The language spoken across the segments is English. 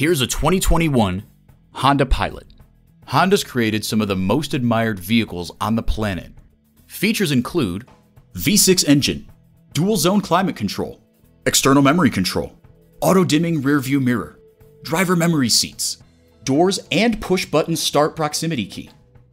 Here's a 2021 Honda Pilot. Honda's created some of the most admired vehicles on the planet. Features include V6 engine, dual zone climate control, external memory control, auto dimming rear view mirror, driver memory seats, doors and push button start proximity key,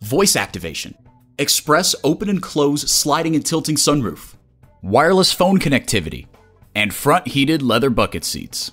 voice activation, express open and close sliding and tilting sunroof, wireless phone connectivity, and front heated leather bucket seats.